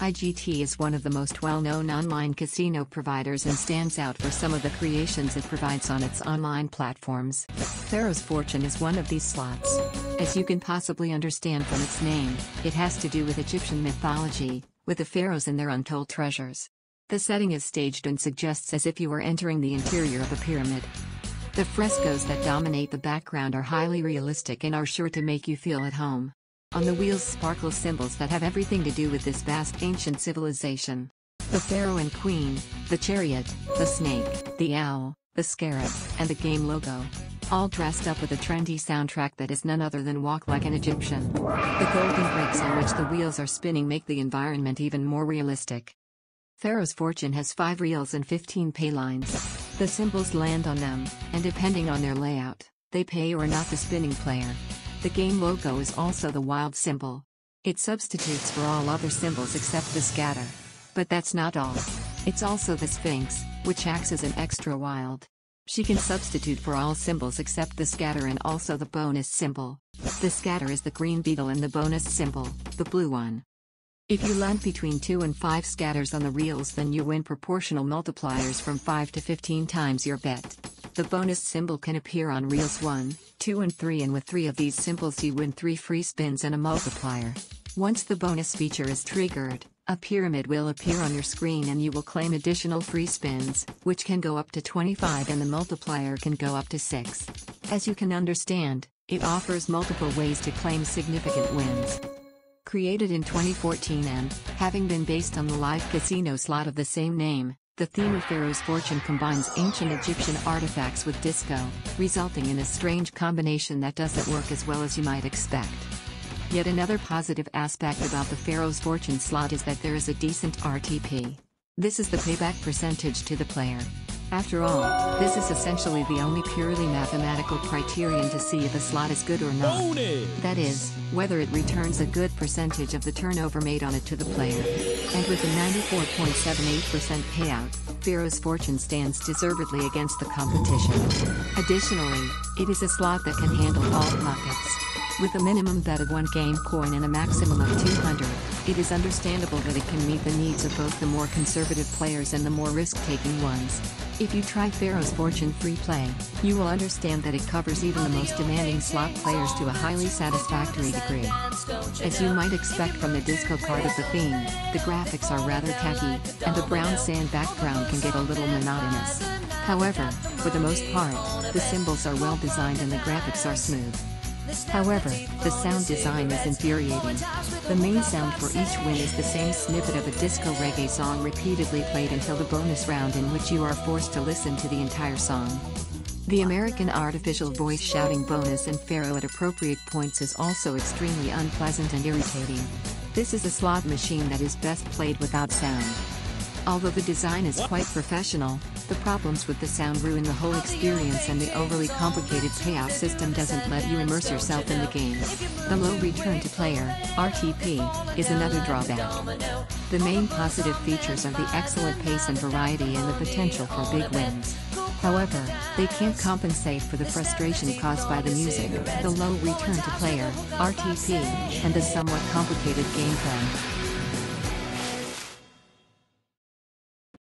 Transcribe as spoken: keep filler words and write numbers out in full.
I G T is one of the most well-known online casino providers and stands out for some of the creations it provides on its online platforms. Pharaoh's Fortune is one of these slots. As you can possibly understand from its name, it has to do with Egyptian mythology, with the pharaohs and their untold treasures. The setting is staged and suggests as if you were entering the interior of a pyramid. The frescoes that dominate the background are highly realistic and are sure to make you feel at home. On the wheels sparkle symbols that have everything to do with this vast ancient civilization. The pharaoh and queen, the chariot, the snake, the owl, the scarab, and the game logo. All dressed up with a trendy soundtrack that is none other than Walk Like an Egyptian. The golden bricks on which the wheels are spinning make the environment even more realistic. Pharaoh's Fortune has five reels and fifteen pay lines. The symbols land on them, and depending on their layout, they pay or not the spinning player. The game logo is also the wild symbol. It substitutes for all other symbols except the scatter. But that's not all. It's also the Sphinx, which acts as an extra wild. She can substitute for all symbols except the scatter and also the bonus symbol. The scatter is the green beetle and the bonus symbol, the blue one. If you land between two and five scatters on the reels, then you win proportional multipliers from five to fifteen times your bet. The bonus symbol can appear on reels one, two and three, and with three of these symbols you win three free spins and a multiplier. Once the bonus feature is triggered, a pyramid will appear on your screen and you will claim additional free spins, which can go up to twenty-five and the multiplier can go up to six. As you can understand, it offers multiple ways to claim significant wins. Created in twenty fourteen and, having been based on the live casino slot of the same name, the theme of Pharaoh's Fortune combines ancient Egyptian artifacts with disco, resulting in a strange combination that doesn't work as well as you might expect. Yet another positive aspect about the Pharaoh's Fortune slot is that there is a decent R T P. This is the payback percentage to the player. After all, this is essentially the only purely mathematical criterion to see if a slot is good or not. That is, whether it returns a good percentage of the turnover made on it to the player. And with a ninety-four point seven eight percent payout, Pharaoh's Fortune stands deservedly against the competition. Additionally, it is a slot that can handle all pockets. With a minimum bet of one game coin and a maximum of two hundred, it is understandable that it can meet the needs of both the more conservative players and the more risk-taking ones. If you try Pharaoh's Fortune Free Play, you will understand that it covers even the most demanding slot players to a highly satisfactory degree. As you might expect from the disco part of the theme, the graphics are rather tacky, and the brown sand background can get a little monotonous. However, for the most part, the symbols are well designed and the graphics are smooth. However, the sound design is infuriating. The main sound for each win is the same snippet of a disco reggae song repeatedly played until the bonus round, in which you are forced to listen to the entire song. The American artificial voice shouting bonus and pharaoh at appropriate points is also extremely unpleasant and irritating. This is a slot machine that is best played without sound. Although the design is quite professional, the problems with the sound ruin the whole experience, and the overly complicated payout system doesn't let you immerse yourself in the game. The low return to player, R T P, is another drawback. The main positive features are the excellent pace and variety and the potential for big wins. However, they can't compensate for the frustration caused by the music, the low return to player, R T P, and the somewhat complicated gameplay.